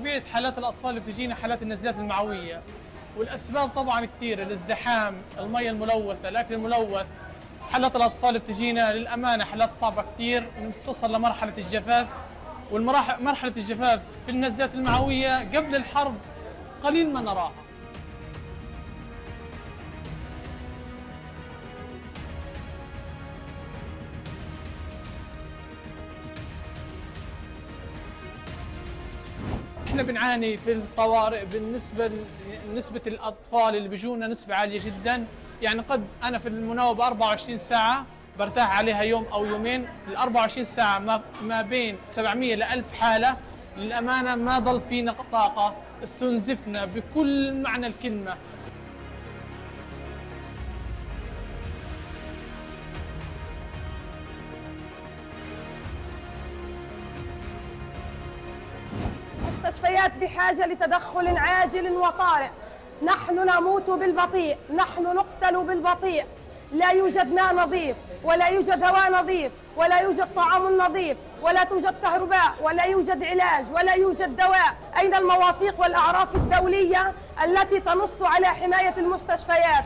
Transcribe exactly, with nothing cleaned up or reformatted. طبيعه حالات الاطفال اللي بتجينا حالات النزلات المعويه، والاسباب طبعا كثير، الازدحام، الميه الملوثه، الاكل الملوث. حالات الاطفال اللي بتجينا للامانه حالات صعبه كثير، بتوصل لمرحله الجفاف، والمراحل مرحله الجفاف في النزلات المعويه قبل الحرب قليل ما نراها. احنا بنعاني في الطوارئ بالنسبه نسبه الاطفال اللي بيجونا نسبه عاليه جدا، يعني قد انا في المناوبه أربعة وعشرين ساعه برتاح عليها يوم او يومين، ال أربعة وعشرين ساعه ما بين سبعمية ل ألف حاله للامانه ما ضل فينا طاقه، استنزفنا بكل معنى الكلمه. المستشفيات بحاجة لتدخل عاجل وطارئ. نحن نموت بالبطيء، نحن نقتل بالبطيء، لا يوجد ماء نظيف، ولا يوجد هواء نظيف، ولا يوجد طعام نظيف، ولا توجد كهرباء، ولا يوجد علاج، ولا يوجد دواء. أين المواثيق والأعراف الدولية التي تنص على حماية المستشفيات؟